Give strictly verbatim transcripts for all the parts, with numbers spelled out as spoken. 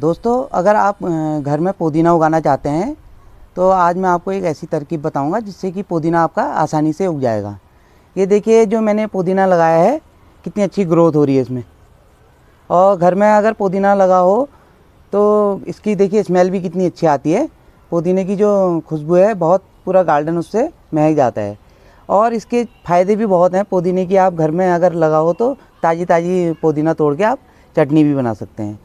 दोस्तों अगर आप घर में पुदीना उगाना चाहते हैं तो आज मैं आपको एक ऐसी तरकीब बताऊंगा जिससे कि पुदीना आपका आसानी से उग जाएगा। ये देखिए जो मैंने पुदीना लगाया है कितनी अच्छी ग्रोथ हो रही है इसमें। और घर में अगर पुदीना लगा हो तो इसकी देखिए स्मेल भी कितनी अच्छी आती है। पुदीने की जो खुशबू है बहुत पूरा गार्डन उससे महक जाता है। और इसके फ़ायदे भी बहुत हैं पुदीने की। आप घर में अगर लगा हो तो ताज़ी ताज़ी पुदीना तोड़ के आप चटनी भी बना सकते हैं।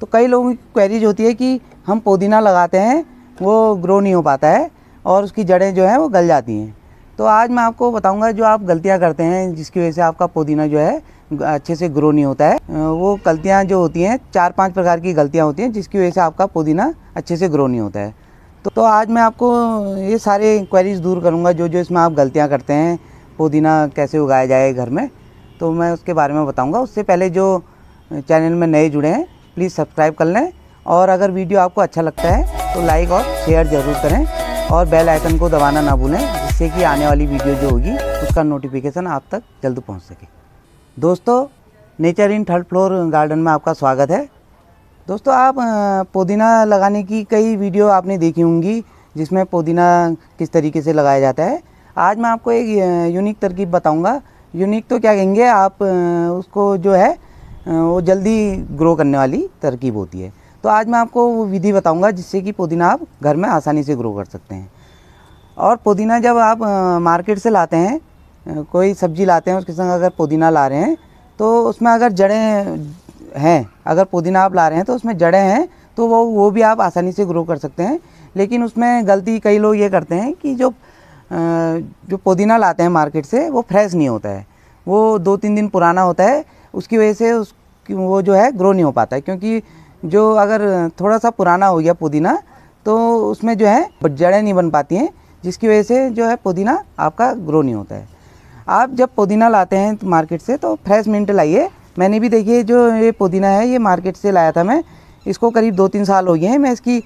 तो कई लोगों की क्वेरीज होती है कि हम पुदीना लगाते हैं वो ग्रो नहीं हो पाता है और उसकी जड़ें जो हैं वो गल जाती हैं। तो आज मैं आपको बताऊंगा जो आप गलतियां करते हैं जिसकी वजह से आपका पुदीना जो है अच्छे से ग्रो नहीं होता है। वो गलतियां जो होती हैं चार पांच प्रकार की गलतियां होती हैं जिसकी वजह से आपका पुदीना अच्छे से ग्रो नहीं होता है। तो, तो आज मैं आपको ये सारे क्वेरीज दूर करूँगा जो जो इसमें आप गलतियाँ करते हैं। पुदीना कैसे उगाया जाए घर में तो मैं उसके बारे में बताऊँगा। उससे पहले जो चैनल में नए जुड़े हैं प्लीज़ सब्सक्राइब कर लें और अगर वीडियो आपको अच्छा लगता है तो लाइक और शेयर ज़रूर करें और बेल आइकन को दबाना ना भूलें जिससे कि आने वाली वीडियो जो होगी उसका नोटिफिकेशन आप तक जल्द पहुंच सके। दोस्तों nature in third floor garden में आपका स्वागत है। दोस्तों आप पुदीना लगाने की कई वीडियो आपने देखी होंगी जिसमें पुदीना किस तरीके से लगाया जाता है। आज मैं आपको एक यूनिक तरकीब बताऊँगा। यूनिक तो क्या कहेंगे आप उसको, जो है वो जल्दी ग्रो करने वाली तरकीब होती है। तो आज मैं आपको वो विधि बताऊंगा जिससे कि पुदीना आप घर में आसानी से ग्रो कर सकते हैं। और पुदीना जब आप मार्केट से लाते हैं, कोई सब्जी लाते हैं उसके संग अगर पुदीना ला रहे हैं तो उसमें अगर जड़ें हैं, अगर पुदीना आप ला रहे हैं तो उसमें जड़ें हैं तो वो वो भी आप आसानी से ग्रो कर सकते हैं। लेकिन उसमें गलती कई लोग ये करते हैं कि जो जो पुदीना लाते हैं मार्केट से वो फ्रेश नहीं होता है, वो दो तीन दिन पुराना होता है। उसकी वजह से उस वो जो है ग्रो नहीं हो पाता है क्योंकि जो अगर थोड़ा सा पुराना हो गया पुदीना तो उसमें जो है जड़ें नहीं बन पाती हैं जिसकी वजह से जो है पुदीना आपका ग्रो नहीं होता है। आप जब पुदीना लाते हैं तो मार्केट से तो फ्रेश मिंट लाइए। मैंने भी देखिए जो ये पुदीना है ये मार्केट से लाया था मैं, इसको करीब दो तीन साल हो गए हैं। मैं इसकी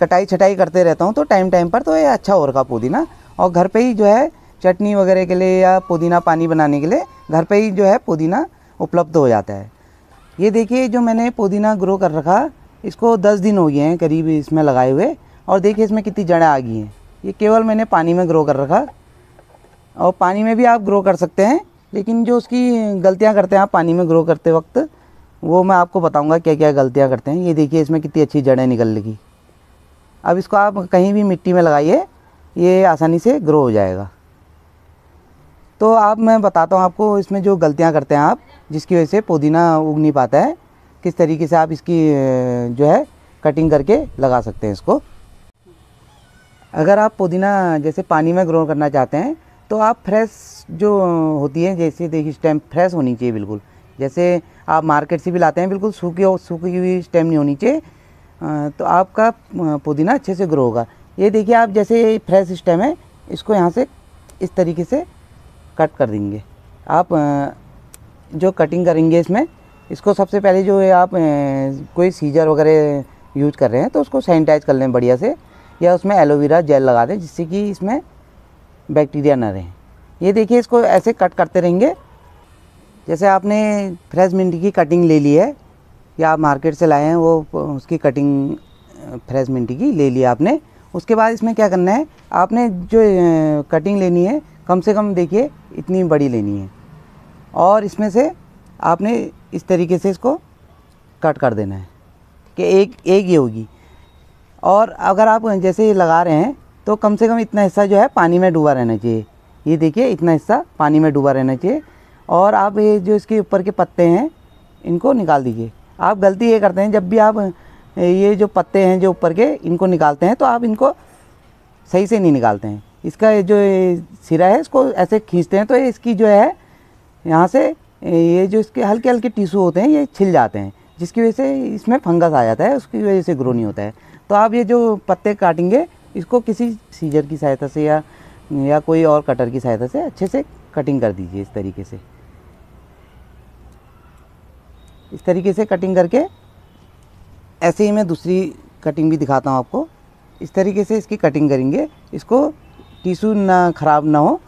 कटाई छटाई करते रहता हूँ तो टाइम टाइम पर, तो ये अच्छा हो रखा पुदीना। और घर पर ही जो है चटनी वगैरह के लिए या पुदीना पानी बनाने के लिए घर पर ही जो है पुदीना उपलब्ध हो जाता है। ये देखिए जो मैंने पुदीना ग्रो कर रखा इसको दस दिन हो गए हैं करीब इसमें लगाए हुए। और देखिए इसमें कितनी जड़ें आ गई हैं। ये केवल मैंने पानी में ग्रो कर रखा। और पानी में भी आप ग्रो कर सकते हैं लेकिन जो उसकी गलतियां करते हैं आप पानी में ग्रो करते वक्त वो मैं आपको बताऊंगा क्या क्या गलतियां करते हैं। ये देखिए इसमें कितनी अच्छी जड़ें निकल लगी। अब इसको आप कहीं भी मिट्टी में लगाइए ये आसानी से ग्रो हो जाएगा। तो आप मैं बताता हूँ आपको इसमें जो गलतियाँ करते हैं आप जिसकी वजह से पुदीना उग नहीं पाता है, किस तरीके से आप इसकी जो है कटिंग करके लगा सकते हैं इसको। अगर आप पुदीना जैसे पानी में ग्रो करना चाहते हैं तो आप फ्रेश जो होती है, जैसे देखिए स्टेम फ्रेश होनी चाहिए बिल्कुल, जैसे आप मार्केट से भी लाते हैं बिल्कुल सूखी और सूखी हुई स्टेम नहीं होनी चाहिए तो आपका पुदीना अच्छे से ग्रो होगा। ये देखिए आप जैसे फ्रेश स्टेम है इसको यहाँ से इस तरीके से कट कर देंगे। आप जो कटिंग करेंगे इसमें इसको सबसे पहले जो है आप कोई सीजर वगैरह यूज कर रहे हैं तो उसको सैनिटाइज कर लें बढ़िया से, या उसमें एलोवेरा जेल लगा दें जिससे कि इसमें बैक्टीरिया ना रहे। ये देखिए इसको ऐसे कट करते रहेंगे। जैसे आपने फ्रेश मिंट की कटिंग ले ली है या आप मार्केट से लाए हैं वो उसकी कटिंग फ्रेश मिंट की ले ली आपने, उसके बाद इसमें क्या करना है आपने जो कटिंग लेनी है कम से कम देखिए इतनी बड़ी लेनी है और इसमें से आपने इस तरीके से इसको कट कर देना है कि एक एक ये होगी। और अगर आप जैसे लगा रहे हैं तो कम से कम इतना हिस्सा जो है पानी में डूबा रहना चाहिए। ये देखिए इतना हिस्सा पानी में डूबा रहना चाहिए। और आप ये जो इसके ऊपर के पत्ते हैं इनको निकाल दीजिए। आप गलती ये करते हैं जब भी आप ये जो पत्ते हैं जो ऊपर के इनको निकालते हैं तो आप इनको सही से नहीं निकालते हैं। इसका जो सिरा है इसको ऐसे खींचते हैं तो इसकी जो है यहाँ से ये जो इसके हल्के हल्के टिश्यू होते हैं ये छिल जाते हैं जिसकी वजह से इसमें फंगस आ जाता है, उसकी वजह से ग्रो नहीं होता है। तो आप ये जो पत्ते काटेंगे इसको किसी सीजर की सहायता से या या कोई और कटर की सहायता से अच्छे से कटिंग कर दीजिए इस तरीके से। इस तरीके से कटिंग करके ऐसे ही मैं दूसरी कटिंग भी दिखाता हूँ आपको। इस तरीके से इसकी कटिंग करेंगे, इसको टिशू ना ख़राब ना हो।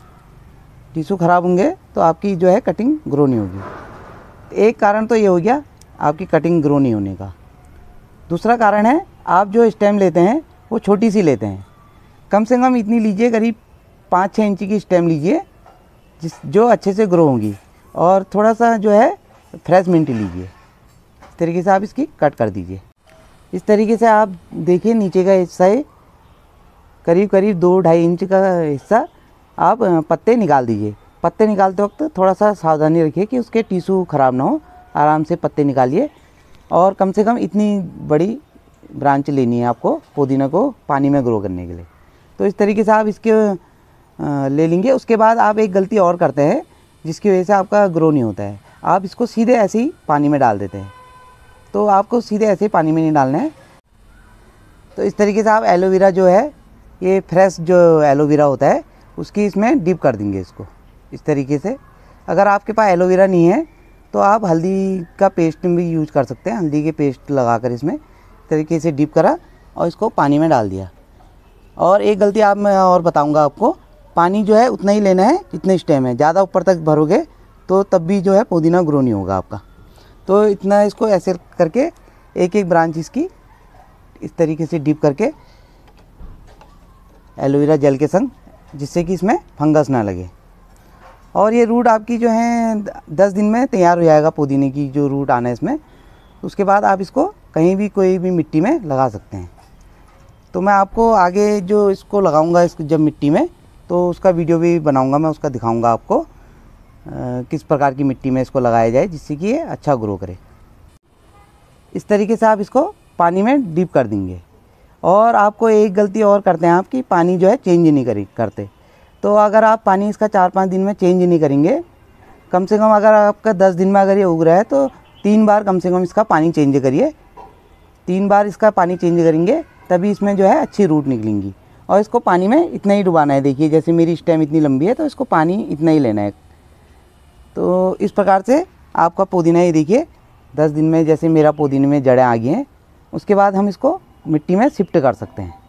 टिशू ख़राब होंगे तो आपकी जो है कटिंग ग्रो नहीं होगी। एक कारण तो ये हो गया आपकी कटिंग ग्रो नहीं होने का। दूसरा कारण है आप जो स्टेम लेते हैं वो छोटी सी लेते हैं, कम से कम इतनी लीजिए, करीब पाँच छः इंची की स्टेम लीजिए जिस जो अच्छे से ग्रो होंगी, और थोड़ा सा जो है फ्रेश मिंट लीजिए। इस तरीके से आप इसकी कट कर दीजिए। इस तरीके से आप देखिए नीचे का हिस्सा है करीब करीब दो ढाई इंच का हिस्सा आप पत्ते निकाल दीजिए। पत्ते निकालते वक्त थोड़ा सा सावधानी रखिए कि उसके टिश्यू ख़राब ना हो, आराम से पत्ते निकालिए। और कम से कम इतनी बड़ी ब्रांच लेनी है आपको पुदीना को पानी में ग्रो करने के लिए। तो इस तरीके से आप इसके ले लेंगे। उसके बाद आप एक गलती और करते हैं जिसकी वजह से आपका ग्रो नहीं होता है, आप इसको सीधे ऐसे ही पानी में डाल देते हैं। तो आपको सीधे ऐसे ही पानी में नहीं डालना है। तो इस तरीके से आप एलोवेरा जो है ये फ्रेश जो एलोवेरा होता है उसकी इसमें डिप कर देंगे इसको इस तरीके से। अगर आपके पास एलोवेरा नहीं है तो आप हल्दी का पेस्ट भी यूज कर सकते हैं, हल्दी के पेस्ट लगा कर इसमें इस तरीके से डिप करा और इसको पानी में डाल दिया। और एक गलती आप मैं और बताऊंगा आपको, पानी जो है उतना ही लेना है जितने स्टेम है, ज़्यादा ऊपर तक भरोगे तो तब भी जो है पुदीना ग्रो नहीं होगा आपका। तो इतना इसको ऐसे करके एक एक ब्रांच इसकी इस तरीके से डिप करके एलोवेरा जेल के संग, जिससे कि इसमें फंगस ना लगे। और ये रूट आपकी जो है दस दिन में तैयार हो जाएगा, पुदीने की जो रूट आना है इसमें। उसके बाद आप इसको कहीं भी कोई भी मिट्टी में लगा सकते हैं। तो मैं आपको आगे जो इसको लगाऊंगा इसको जब मिट्टी में तो उसका वीडियो भी बनाऊंगा, मैं उसका दिखाऊंगा आपको आ, किस प्रकार की मिट्टी में इसको लगाया जाए जिससे कि ये अच्छा ग्रो करे। इस तरीके से आप इसको पानी में डीप कर देंगे। और आपको एक गलती और करते हैं आप कि पानी जो है चेंज नहीं करें करते। तो अगर आप पानी इसका चार पाँच दिन में चेंज नहीं करेंगे, कम से कम अगर आपका दस दिन में अगर ये उग रहा है तो तीन बार कम से कम इसका पानी चेंज करिए। तीन बार इसका पानी चेंज करेंगे तभी इसमें जो है अच्छी रूट निकलेंगी। और इसको पानी में इतना ही डुबाना है। देखिए जैसे मेरी स्टेम इतनी लंबी है तो इसको पानी इतना ही लेना है। तो इस प्रकार से आपका पुदीना ये देखिए दस दिन में जैसे मेरा पुदीने में जड़ें आ गई हैं। उसके बाद हम इसको मिट्टी में शिफ्ट कर सकते हैं।